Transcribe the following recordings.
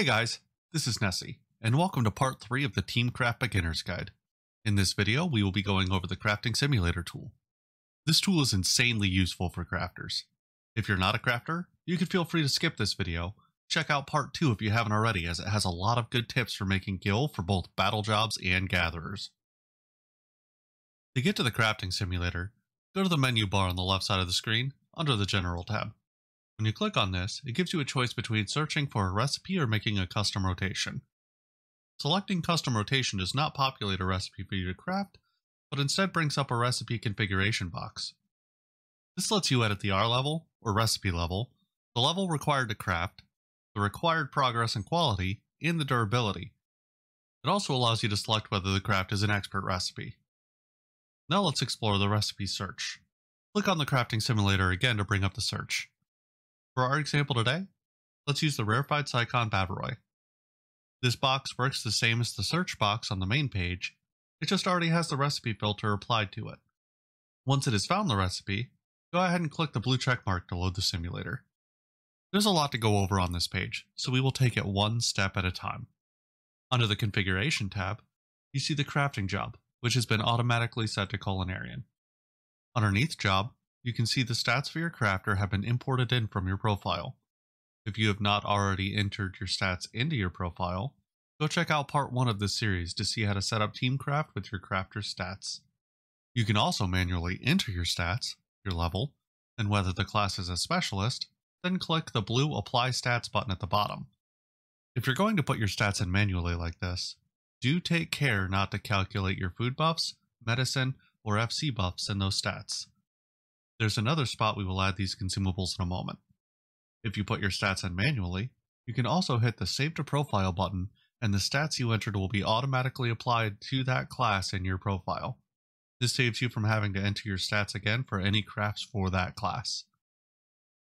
Hey guys, this is Nessie, and welcome to part 3 of the Teamcraft Beginner's Guide. In this video, we will be going over the Crafting Simulator tool. This tool is insanely useful for crafters. If you're not a crafter, you can feel free to skip this video. Check out part 2 if you haven't already, as it has a lot of good tips for making gil for both battle jobs and gatherers. To get to the Crafting Simulator, go to the menu bar on the left side of the screen, under the General tab. When you click on this, it gives you a choice between searching for a recipe or making a custom rotation. Selecting custom rotation does not populate a recipe for you to craft, but instead brings up a recipe configuration box. This lets you edit the R level, or recipe level, the level required to craft, the required progress and quality, and the durability. It also allows you to select whether the craft is an expert recipe. Now let's explore the recipe search. Click on the Crafting Simulator again to bring up the search. For our example today, let's use the rarefied Sidecon Bavaroy. This box works the same as the search box on the main page, it just already has the recipe filter applied to it. Once it has found the recipe, go ahead and click the blue check mark to load the simulator. There's a lot to go over on this page, so we will take it one step at a time. Under the Configuration tab, you see the crafting job, which has been automatically set to Culinarian. Underneath Job, you can see the stats for your crafter have been imported in from your profile. If you have not already entered your stats into your profile, go check out part 1 of this series to see how to set up Teamcraft with your crafter's stats. You can also manually enter your stats, your level, and whether the class is a specialist, then click the blue Apply Stats button at the bottom. If you're going to put your stats in manually like this, do take care not to calculate your food buffs, medicine, or FC buffs in those stats. There's another spot we will add these consumables in a moment. If you put your stats in manually, you can also hit the Save to Profile button and the stats you entered will be automatically applied to that class in your profile. This saves you from having to enter your stats again for any crafts for that class.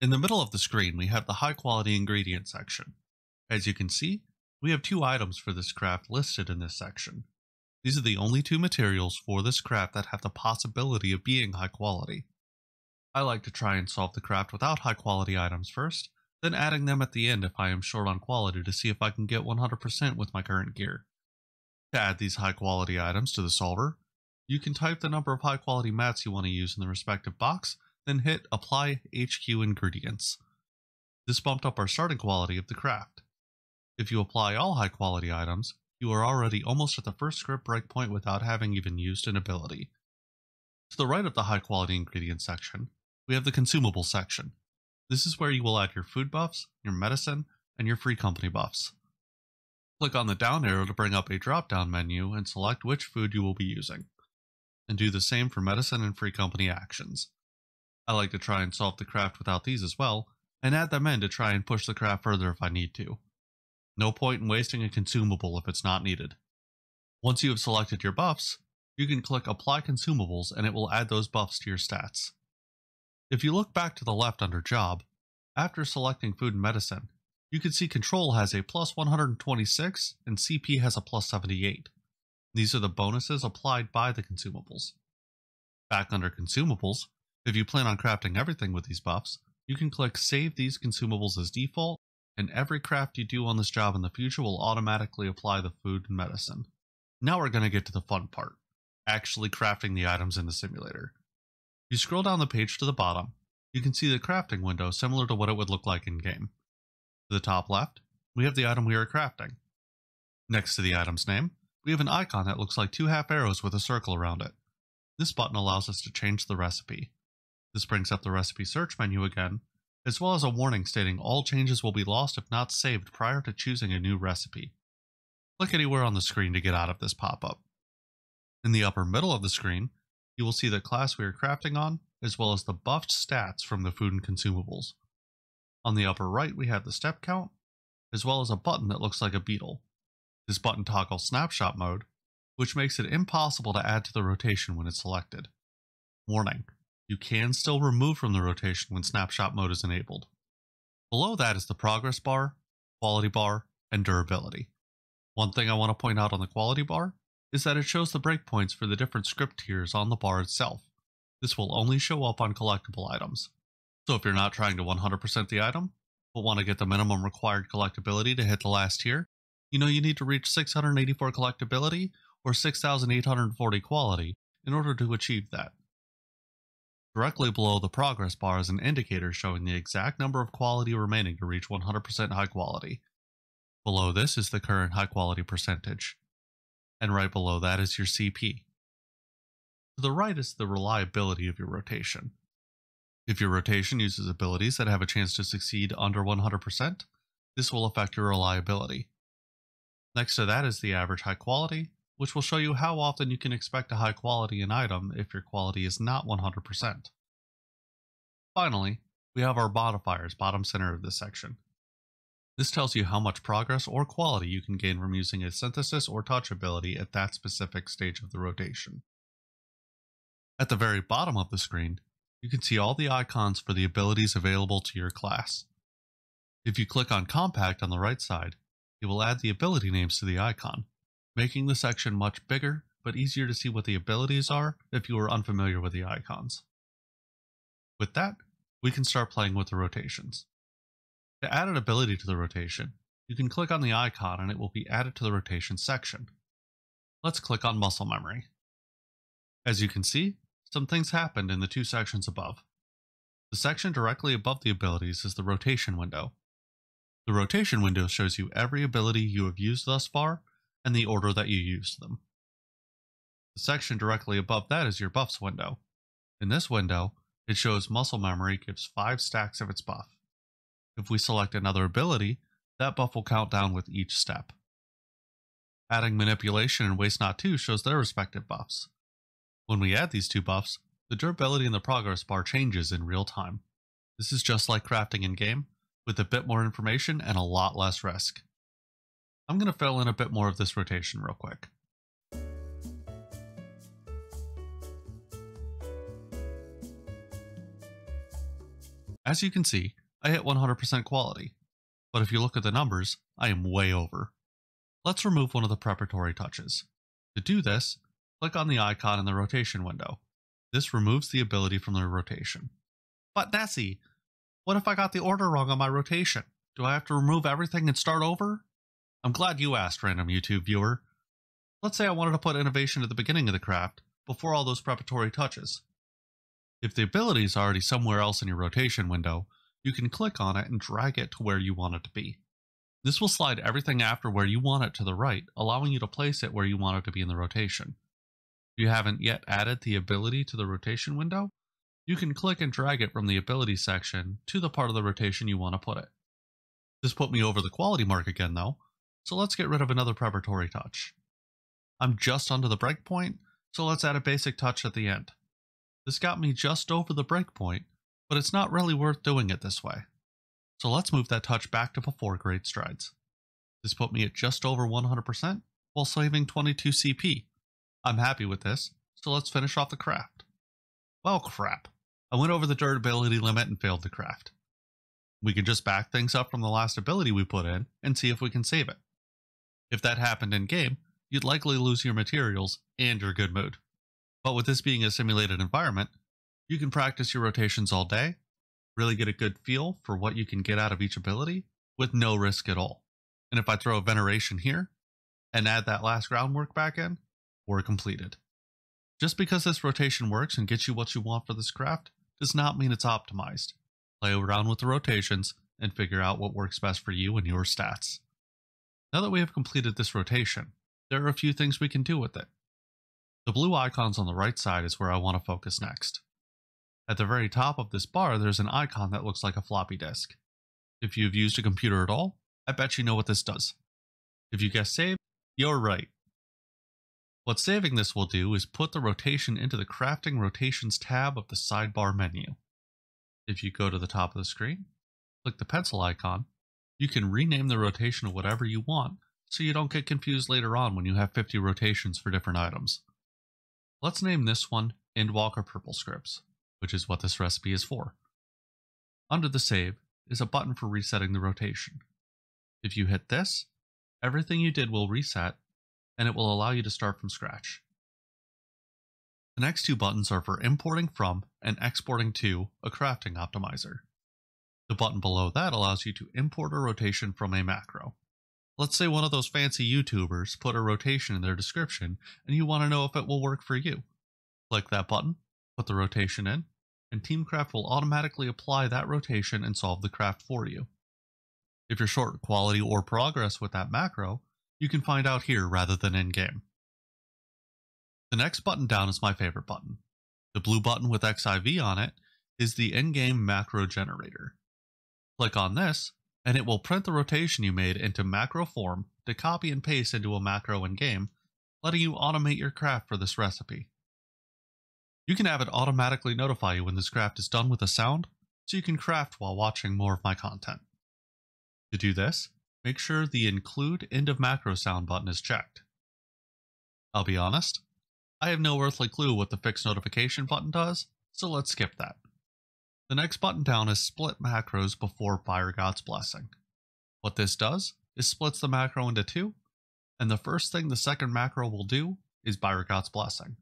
In the middle of the screen, we have the High Quality Ingredients section. As you can see, we have 2 items for this craft listed in this section. These are the only 2 materials for this craft that have the possibility of being high quality. I like to try and solve the craft without high quality items first, then adding them at the end if I am short on quality to see if I can get 100% with my current gear. To add these high quality items to the solver, you can type the number of high quality mats you want to use in the respective box, then hit Apply HQ Ingredients. This bumped up our starting quality of the craft. If you apply all high quality items, you are already almost at the first script breakpoint without having even used an ability. To the right of the high quality ingredients section, we have the consumable section. This is where you will add your food buffs, your medicine, and your free company buffs. Click on the down arrow to bring up a drop-down menu and select which food you will be using. And do the same for medicine and free company actions. I like to try and solve the craft without these as well, and add them in to try and push the craft further if I need to. No point in wasting a consumable if it's not needed. Once you have selected your buffs, you can click Apply Consumables and it will add those buffs to your stats. If you look back to the left under Job, after selecting Food and Medicine, you can see Control has a plus 126 and CP has a plus 78. These are the bonuses applied by the consumables. Back under Consumables, if you plan on crafting everything with these buffs, you can click Save These Consumables as Default, and every craft you do on this job in the future will automatically apply the Food and Medicine. Now we're going to get to the fun part, actually crafting the items in the simulator. You scroll down the page to the bottom, you can see the crafting window similar to what it would look like in-game. To the top left, we have the item we are crafting. Next to the item's name, we have an icon that looks like 2 half arrows with a circle around it. This button allows us to change the recipe. This brings up the recipe search menu again, as well as a warning stating all changes will be lost if not saved prior to choosing a new recipe. Click anywhere on the screen to get out of this pop-up. In the upper middle of the screen, you will see the class we are crafting on, as well as the buffed stats from the food and consumables. On the upper right, we have the step count, as well as a button that looks like a beetle. This button toggles snapshot mode, which makes it impossible to add to the rotation when it's selected. Warning, you can still remove from the rotation when snapshot mode is enabled. Below that is the progress bar, quality bar, and durability. One thing I want to point out on the quality bar is that it shows the breakpoints for the different script tiers on the bar itself. This will only show up on collectible items. So if you're not trying to 100% the item, will want to get the minimum required collectability to hit the last tier. You know, you need to reach 684 collectability or 6,840 quality in order to achieve that. Directly below the progress bar is an indicator showing the exact number of quality remaining to reach 100% high quality. Below this is the current high quality percentage. And right below that is your CP. To the right is the reliability of your rotation. If your rotation uses abilities that have a chance to succeed under 100%, this will affect your reliability. Next to that is the average high quality, which will show you how often you can expect a high quality in item if your quality is not 100%. Finally, we have our modifiers bottom center of this section. This tells you how much progress or quality you can gain from using a synthesis or touch ability at that specific stage of the rotation. At the very bottom of the screen, you can see all the icons for the abilities available to your class. If you click on Compact on the right side, it will add the ability names to the icon, making the section much bigger but easier to see what the abilities are if you are unfamiliar with the icons. With that, we can start playing with the rotations. To add an ability to the rotation, you can click on the icon and it will be added to the rotation section. Let's click on Muscle Memory. As you can see, some things happened in the two sections above. The section directly above the abilities is the rotation window. The rotation window shows you every ability you have used thus far and the order that you used them. The section directly above that is your buffs window. In this window, it shows Muscle Memory gives 5 stacks of its buff. If we select another ability, that buff will count down with each step. Adding Manipulation and Waste Knot 2 shows their respective buffs. When we add these two buffs, the durability in the progress bar changes in real time. This is just like crafting in-game, with a bit more information and a lot less risk. I'm going to fill in a bit more of this rotation real quick. As you can see, I hit 100% quality, but if you look at the numbers, I am way over. Let's remove one of the preparatory touches. To do this, click on the icon in the rotation window. This removes the ability from the rotation. But Nessie, what if I got the order wrong on my rotation? Do I have to remove everything and start over? I'm glad you asked, random YouTube viewer. Let's say I wanted to put innovation at the beginning of the craft, before all those preparatory touches. If the ability is already somewhere else in your rotation window, you can click on it and drag it to where you want it to be. This will slide everything after where you want it to the right, allowing you to place it where you want it to be in the rotation. If you haven't yet added the ability to the rotation window, you can click and drag it from the ability section to the part of the rotation you want to put it. This put me over the quality mark again though, so let's get rid of another preparatory touch. I'm just under the breakpoint, so let's add a basic touch at the end. This got me just over the breakpoint, but it's not really worth doing it this way. So let's move that touch back to before Great Strides. This put me at just over 100% while saving 22 CP. I'm happy with this, so let's finish off the craft. Well, crap. I went over the durability limit and failed the craft. We can just back things up from the last ability we put in and see if we can save it. If that happened in-game, you'd likely lose your materials and your good mood. But with this being a simulated environment, you can practice your rotations all day, really get a good feel for what you can get out of each ability with no risk at all. And if I throw a veneration here and add that last groundwork back in, we're completed. Just because this rotation works and gets you what you want for this craft does not mean it's optimized. Play around with the rotations and figure out what works best for you and your stats. Now that we have completed this rotation, there are a few things we can do with it. The blue icons on the right side is where I want to focus next. At the very top of this bar, there's an icon that looks like a floppy disk. If you've used a computer at all, I bet you know what this does. If you guessed save, you're right. What saving this will do is put the rotation into the Crafting Rotations tab of the sidebar menu. If you go to the top of the screen, click the pencil icon, you can rename the rotation to whatever you want so you don't get confused later on when you have 50 rotations for different items. Let's name this one Endwalker Purple Scripts, which is what this recipe is for. Under the save is a button for resetting the rotation. If you hit this, everything you did will reset and it will allow you to start from scratch. The next two buttons are for importing from and exporting to a crafting optimizer. The button below that allows you to import a rotation from a macro. Let's say one of those fancy YouTubers put a rotation in their description and you want to know if it will work for you. Click that button, put the rotation in, and Teamcraft will automatically apply that rotation and solve the craft for you. If you're short quality or progress with that macro, you can find out here rather than in-game. The next button down is my favorite button. The blue button with XIV on it is the in-game macro generator. Click on this, and it will print the rotation you made into macro form to copy and paste into a macro in-game, letting you automate your craft for this recipe. You can have it automatically notify you when this craft is done with a sound, so you can craft while watching more of my content. To do this, make sure the Include End of Macro Sound button is checked. I'll be honest, I have no earthly clue what the Fix Notification button does, so let's skip that. The next button down is Split Macros before Byregot's Blessing. What this does is splits the macro into two, and the first thing the second macro will do is Byregot's Blessing.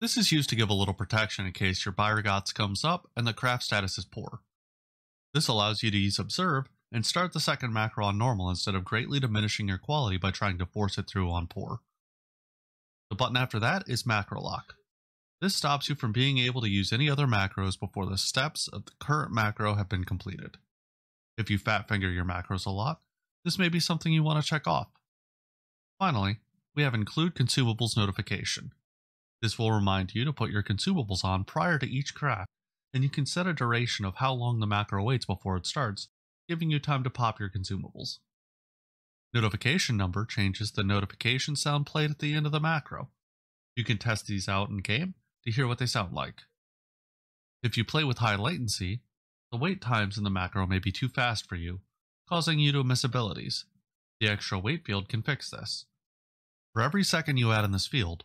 This is used to give a little protection in case your Byregot's comes up and the craft status is poor. This allows you to use Observe and start the second macro on normal instead of greatly diminishing your quality by trying to force it through on poor. The button after that is Macro Lock. This stops you from being able to use any other macros before the steps of the current macro have been completed. If you fat finger your macros a lot, this may be something you want to check off. Finally, we have Include Consumables Notification. This will remind you to put your consumables on prior to each craft, and you can set a duration of how long the macro waits before it starts, giving you time to pop your consumables. Notification number changes the notification sound played at the end of the macro. You can test these out in game to hear what they sound like. If you play with high latency, the wait times in the macro may be too fast for you, causing you to miss abilities. The extra wait field can fix this. For every second you add in this field,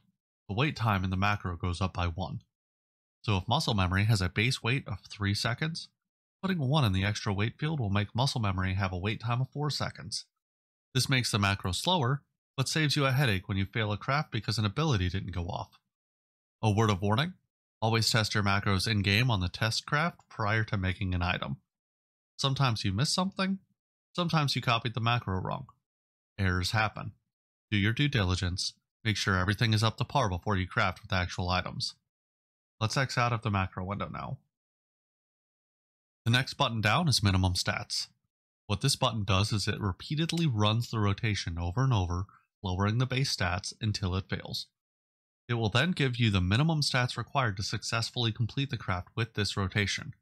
the wait time in the macro goes up by 1. So if Muscle Memory has a base wait of 3 seconds, putting 1 in the extra wait field will make Muscle Memory have a wait time of 4 seconds. This makes the macro slower, but saves you a headache when you fail a craft because an ability didn't go off. A word of warning, always test your macros in-game on the test craft prior to making an item. Sometimes you miss something, sometimes you copied the macro wrong. Errors happen. Do your due diligence, make sure everything is up to par before you craft with actual items. Let's X out of the macro window now. The next button down is Minimum Stats. What this button does is it repeatedly runs the rotation over and over, lowering the base stats until it fails. It will then give you the minimum stats required to successfully complete the craft with this rotation.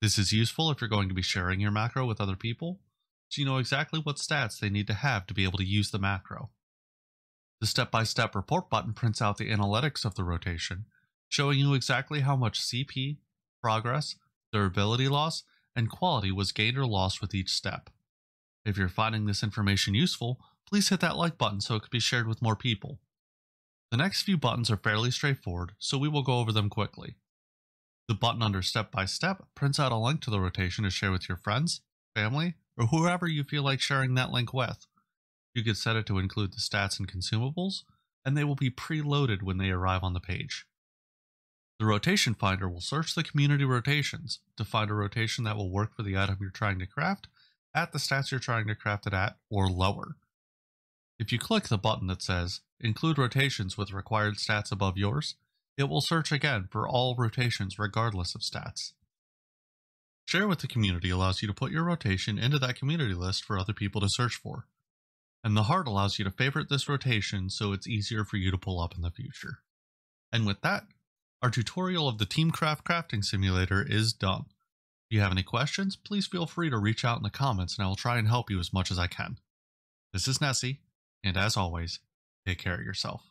This is useful if you're going to be sharing your macro with other people, so you know exactly what stats they need to have to be able to use the macro. The step-by-step report button prints out the analytics of the rotation, showing you exactly how much CP, progress, durability loss, and quality was gained or lost with each step. If you're finding this information useful, please hit that like button so it can be shared with more people. The next few buttons are fairly straightforward, so we will go over them quickly. The button under Step by Step prints out a link to the rotation to share with your friends, family, or whoever you feel like sharing that link with. You can set it to include the stats and consumables, and they will be preloaded when they arrive on the page. The Rotation Finder will search the community rotations to find a rotation that will work for the item you're trying to craft at the stats you're trying to craft it at or lower. If you click the button that says Include Rotations with Required Stats Above Yours, it will search again for all rotations regardless of stats. Share with the community allows you to put your rotation into that community list for other people to search for, and the heart allows you to favorite this rotation so it's easier for you to pull up in the future. And with that, our tutorial of the Teamcraft Crafting Simulator is done. If you have any questions, please feel free to reach out in the comments and I will try and help you as much as I can. This is Nessie, and as always, take care of yourself.